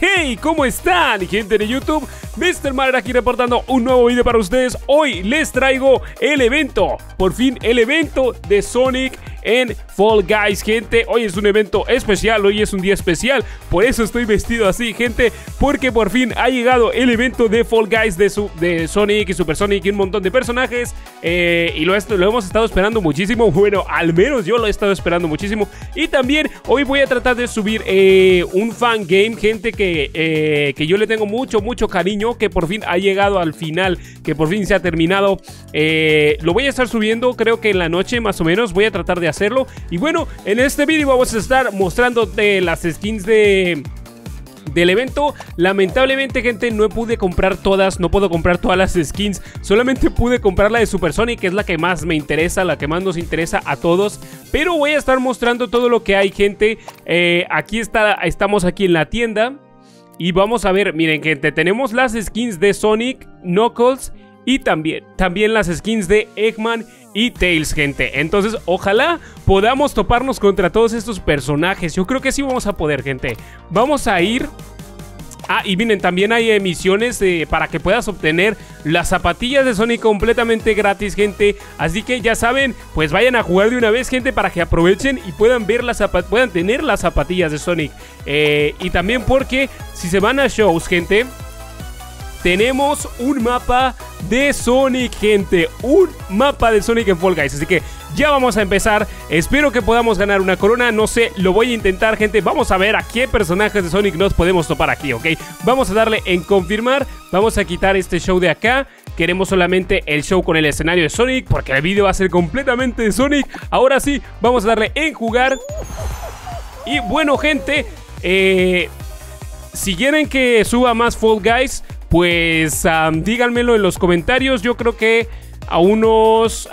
Hey, ¿cómo están, gente de YouTube? MrMaler aquí reportando un nuevo video para ustedes. Hoy les traigo el evento, por fin el evento de Sonic en Fall Guys, gente. Hoy es un evento especial, hoy es un día especial. Por eso estoy vestido así, gente, porque por fin ha llegado el evento de Fall Guys de Sonic y Super Sonic y un montón de personajes. Y lo hemos estado esperando muchísimo. Bueno, al menos yo lo he estado esperando muchísimo. Y también hoy voy a tratar de subir un fangame, gente, que yo le tengo mucho, mucho cariño, que por fin ha llegado al final, que por fin se ha terminado. Lo voy a estar subiendo, creo que en la noche más o menos. Voy a tratar de hacerlo. Y bueno, en este vídeo vamos a estar mostrándote las skins del evento. Lamentablemente, gente, no pude comprar todas, no puedo comprar todas las skins, solamente pude comprar la de Super Sonic, que es la que más me interesa, la que más nos interesa a todos, pero voy a estar mostrando todo lo que hay, gente. Aquí estamos aquí en la tienda y vamos a ver, miren, gente, tenemos las skins de Sonic, Knuckles y también las skins de Eggman y Tails, gente. Entonces ojalá podamos toparnos contra todos estos personajes. Yo creo que sí vamos a poder, gente. Vamos a ir... y miren, también hay misiones para que puedas obtener las zapatillas de Sonic completamente gratis, gente. Así que ya saben, pues vayan a jugar de una vez, gente, para que aprovechen y puedan ver puedan tener las zapatillas de Sonic. Y también porque si se van a shows, gente, tenemos un mapa de Sonic, gente. Un mapa de Sonic en Fall Guys. Así que ya vamos a empezar. Espero que podamos ganar una corona. No sé, lo voy a intentar, gente. Vamos a ver a qué personajes de Sonic nos podemos topar aquí, ¿ok? Vamos a darle en confirmar. Vamos a quitar este show de acá. Queremos solamente el show con el escenario de Sonic, porque el video va a ser completamente de Sonic. Ahora sí, vamos a darle en jugar. Y bueno, gente, si quieren que suba más Fall Guys, pues díganmelo en los comentarios. Yo creo que a unos...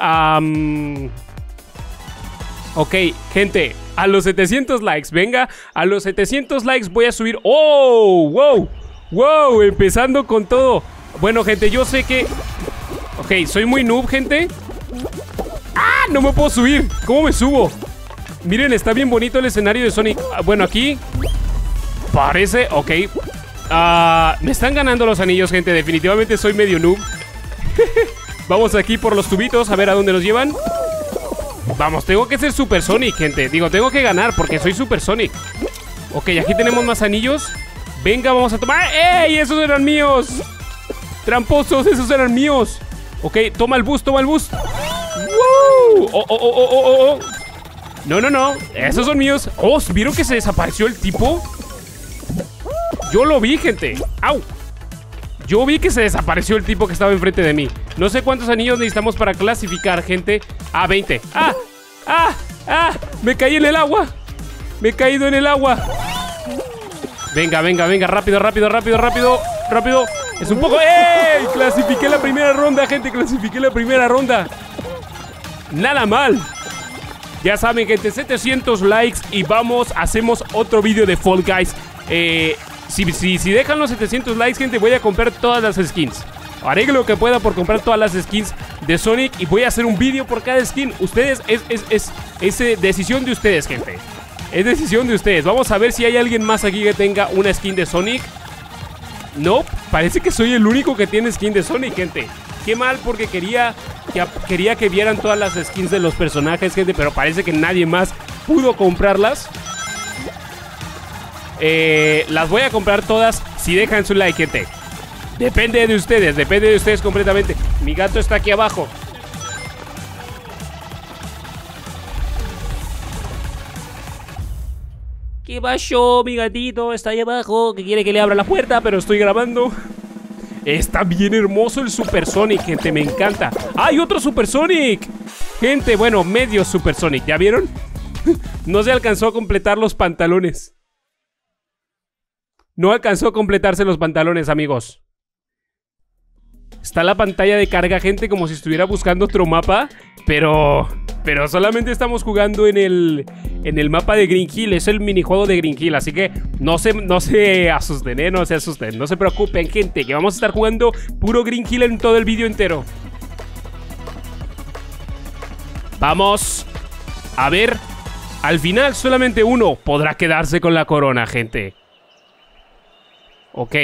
Ok, gente, a los 700 likes, venga. A los 700 likes voy a subir... ¡Oh! ¡Wow! ¡Wow! Empezando con todo. Bueno, gente, yo sé que... Ok, soy muy noob, gente. ¡Ah! No me puedo subir. ¿Cómo me subo? Miren, está bien bonito el escenario de Sonic. Bueno, aquí... Parece... Ok... me están ganando los anillos, gente. Definitivamente soy medio noob. Vamos aquí por los tubitos, a ver a dónde nos llevan. Vamos, tengo que ser Super Sonic, gente. Digo, tengo que ganar porque soy Super Sonic. Ok, aquí tenemos más anillos. Venga, vamos a tomar... ¡Ey! ¡Esos eran míos! ¡Tramposos! ¡Esos eran míos! Ok, toma el bus, toma el bus. ¡Wow! ¡Oh, oh, oh, oh, oh! No, no, no. Esos son míos. ¡Oh! ¿Vieron que se desapareció el tipo? Yo lo vi, gente. ¡Au! Yo vi que se desapareció el tipo que estaba enfrente de mí. No sé cuántos anillos necesitamos para clasificar, gente. ¡Ah, 20! ¡Ah! ¡Ah! ¡Ah! ¡Me caí en el agua! ¡Me he caído en el agua! Venga, venga, venga. Rápido, rápido, rápido, rápido. Rápido. Es un poco... ¡Ey! Clasifiqué la primera ronda, gente. Clasifiqué la primera ronda. Nada mal. Ya saben, gente. 700 likes y vamos. Hacemos otro vídeo de Fall Guys. Si dejan los 700 likes, gente, voy a comprar todas las skins. Haré lo que pueda por comprar todas las skins de Sonic y voy a hacer un vídeo por cada skin. Ustedes, es decisión de ustedes, gente. Es decisión de ustedes. Vamos a ver si hay alguien más aquí que tenga una skin de Sonic. No, parece que soy el único que tiene skin de Sonic, gente. Qué mal, porque quería que vieran todas las skins de los personajes, gente, pero parece que nadie más pudo comprarlas. Las voy a comprar todas si dejan su like, gente. Depende de ustedes completamente. Mi gato está aquí abajo. ¿Qué pasó? Mi gatito está ahí abajo, que quiere que le abra la puerta, pero estoy grabando. Está bien hermoso el Super Sonic, gente, me encanta. ¡Hay otro Super Sonic! Gente, bueno, medio Super Sonic, ¿ya vieron? No se alcanzó a completar los pantalones. No alcanzó a completarse los pantalones, amigos. Está la pantalla de carga, gente, como si estuviera buscando otro mapa. Pero solamente estamos jugando en el mapa de Green Hill. Es el minijuego de Green Hill. Así que no se asusten, no se asusten. No se preocupen, gente, que vamos a estar jugando puro Green Hill en todo el vídeo entero. Vamos a ver. Al final solamente uno podrá quedarse con la corona, gente. Ok.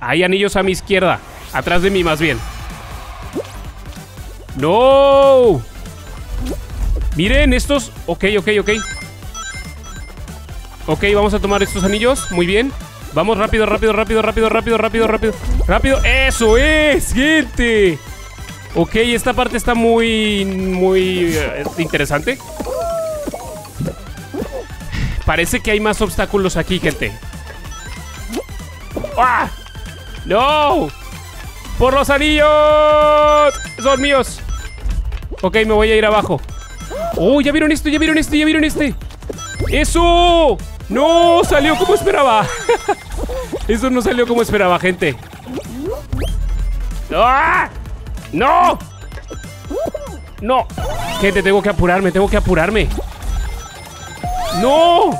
Hay anillos a mi izquierda. Atrás de mí, más bien. ¡No! Miren, estos... Ok. Ok, vamos a tomar estos anillos. Muy bien. Vamos, rápido. ¡Rápido! ¡Eso es, gente! Ok, esta parte está muy interesante. Parece que hay más obstáculos aquí, gente. ¡Ah! ¡No! ¡Por los anillos! ¡Son míos! Ok, me voy a ir abajo. ¡Oh! ¡Ya vieron este! ¡Eso! ¡No! ¡Salió como esperaba! Eso no salió como esperaba, gente. ¡Ah! ¡No! ¡No! Gente, tengo que apurarme. ¡No!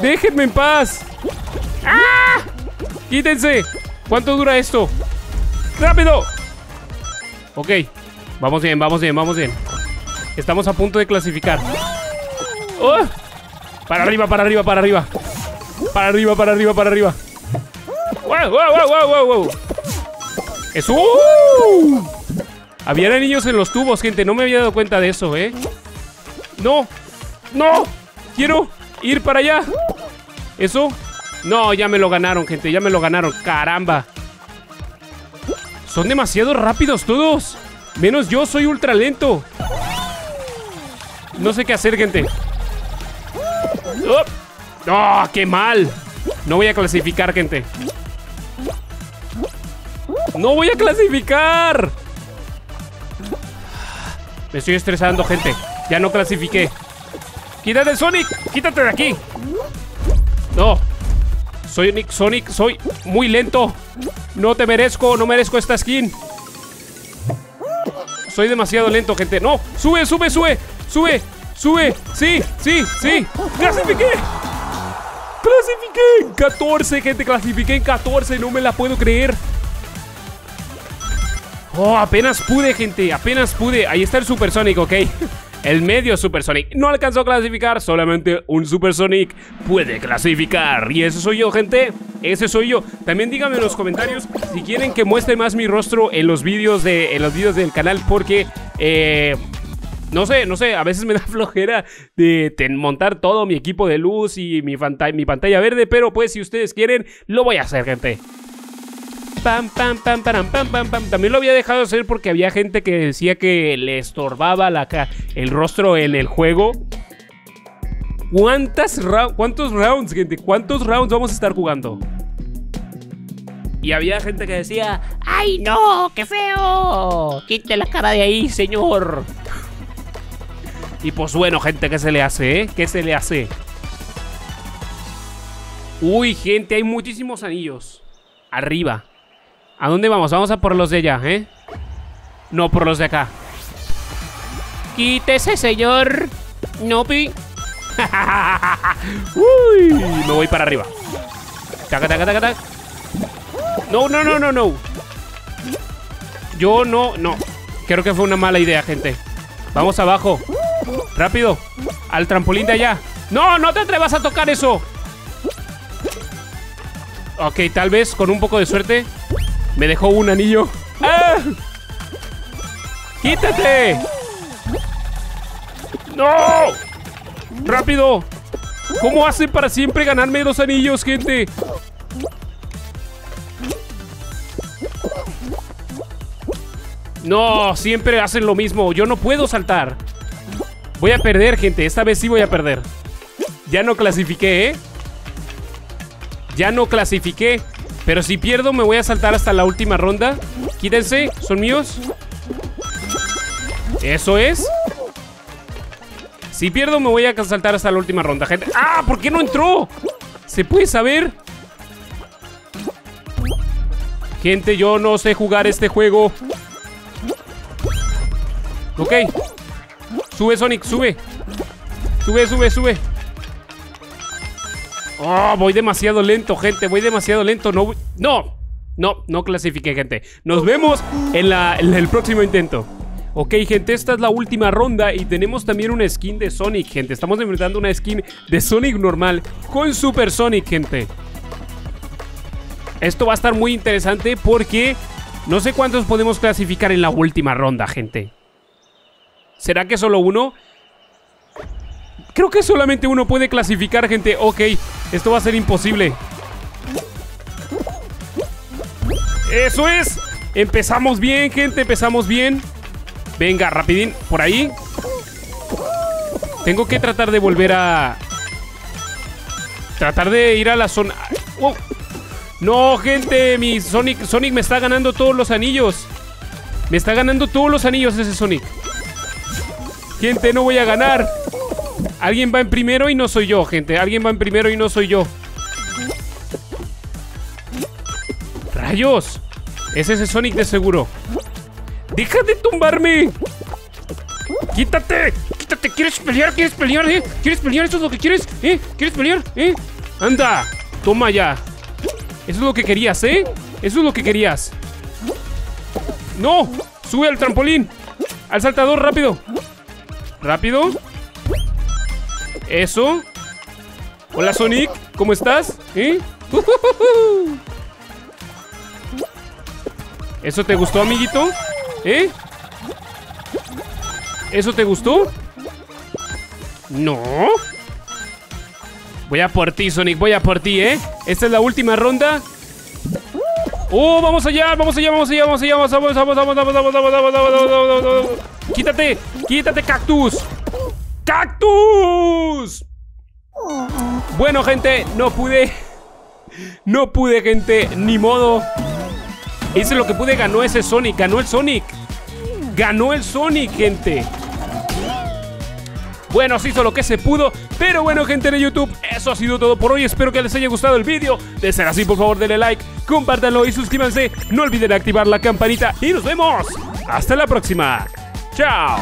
¡Déjenme en paz! ¡Ah! ¡Quítense! ¿Cuánto dura esto? ¡Rápido! Ok. Vamos bien. Estamos a punto de clasificar. ¡Oh! Para arriba. ¡Wow! ¡Eso! Había anillos en los tubos, gente. No me había dado cuenta de eso, ¿eh? ¡No! ¡Quiero ir para allá! ¿Eso? No, ya me lo ganaron, gente. ¡Caramba! Son demasiado rápidos todos. Menos yo, soy ultra lento. No sé qué hacer, gente. ¡Oh! ¡Oh, qué mal! No voy a clasificar, gente. ¡No voy a clasificar! Me estoy estresando, gente. Ya no clasifiqué. ¡Quítate, Sonic! ¡Quítate de aquí! ¡No! Sonic, soy muy lento. No te merezco, no merezco esta skin. Soy demasiado lento, gente. ¡No! ¡Sube! ¡Sí! ¡Clasifiqué en 14, gente! ¡Clasifiqué en 14! ¡No me la puedo creer! ¡Oh! Apenas pude, gente. Ahí está el Super Sonic, ok. El medio Super Sonic no alcanzó a clasificar. Solamente un Super Sonic puede clasificar. Y ese soy yo, gente. También díganme en los comentarios si quieren que muestre más mi rostro en los vídeos del canal. Porque, no sé, a veces me da flojera de montar todo mi equipo de luz y mi pantalla verde. Pero pues si ustedes quieren, lo voy a hacer, gente. También lo había dejado de hacer porque había gente que decía que le estorbaba el rostro en el juego. ¿Cuántos rounds, gente? ¿Cuántos rounds vamos a estar jugando? Y había gente que decía: ¡ay, no! ¡Qué feo! ¡Quite la cara de ahí, señor! Y pues bueno, gente, ¿qué se le hace, eh? ¿Qué se le hace? Uy, gente, hay muchísimos anillos arriba. ¿A dónde vamos? Vamos a por los de allá, ¿eh? No, por los de acá. ¡Quítese, señor! ¡No, pi! ¡Uy! Me voy para arriba. ¡Taca! ¡No! Yo no. Creo que fue una mala idea, gente. Vamos abajo. ¡Rápido! ¡Al trampolín de allá! ¡No! ¡No te atrevas a tocar eso! Ok, tal vez con un poco de suerte... Me dejó un anillo. ¡Ah! ¡Quítate! ¡No! ¡Rápido! ¿Cómo hacen para siempre ganarme dos anillos, gente? No, siempre hacen lo mismo. Yo no puedo saltar. Voy a perder, gente. Esta vez sí voy a perder. Ya no clasifiqué, ¿eh? Pero si pierdo me voy a saltar hasta la última ronda. Quítense, son míos. Eso es. Si pierdo me voy a saltar hasta la última ronda, gente. ¡Ah! ¿Por qué no entró? ¿Se puede saber? Gente, yo no sé jugar este juego. Ok. Sube, Sonic, sube. Sube. Oh, voy demasiado lento, gente. No clasifiqué, gente. Nos vemos en el próximo intento. Ok, gente, esta es la última ronda. Y tenemos también una skin de Sonic, gente. Estamos enfrentando una skin de Sonic normal con Super Sonic, gente. Esto va a estar muy interesante porque no sé cuántos podemos clasificar en la última ronda, gente. ¿Será que solo uno? Creo que solamente uno puede clasificar, gente. Ok, esto va a ser imposible. ¡Eso es! Empezamos bien, gente, empezamos bien. Venga, rapidín, por ahí. Tengo que tratar de volver a... tratar de ir a la zona... ¡Oh! No, gente, mi Sonic me está ganando todos los anillos. Me está ganando todos los anillos ese Sonic. Gente, no voy a ganar. Alguien va en primero y no soy yo, gente. Alguien va en primero y no soy yo. ¡Rayos! Es ese Sonic de seguro. ¡Deja de tumbarme! ¡Quítate! ¡Quítate! ¿Quieres pelear? ¿Quieres pelear? ¿Eh? ¿Quieres pelear? ¿Eso es lo que quieres? ¿Eh? ¿Quieres pelear? ¿Eh? ¡Anda! ¡Toma ya! Eso es lo que querías, ¿eh? Eso es lo que querías. ¡No! ¡Sube al trampolín! ¡Al saltador! ¡Rápido! ¡Rápido! ¡Eso! ¡Hola, Sonic! ¿Cómo estás? ¿Eh? ¿Eso te gustó, amiguito? ¿Eh? ¿Eso te gustó? No. Voy a por ti, Sonic, voy a por ti, ¿eh? Esta es la última ronda. ¡Oh, vamos allá! ¡Vamos allá, vamos allá, vamos allá! ¡Vamos, vamos, vamos, vamos, vamos, vamos, vamos, vamos, vamos, vamos, vamos! ¡Quítate! ¡Quítate, cactus! ¡Cactus! Bueno, gente, no pude. No pude, gente, ni modo. Hice lo que pude, ganó ese Sonic, ganó el Sonic. Ganó el Sonic, gente. Bueno, se hizo lo que se pudo. Pero bueno, gente de YouTube, eso ha sido todo por hoy. Espero que les haya gustado el vídeo. De ser así, por favor, denle like, compártanlo y suscríbanse. No olviden activar la campanita. Y nos vemos. Hasta la próxima. Chao.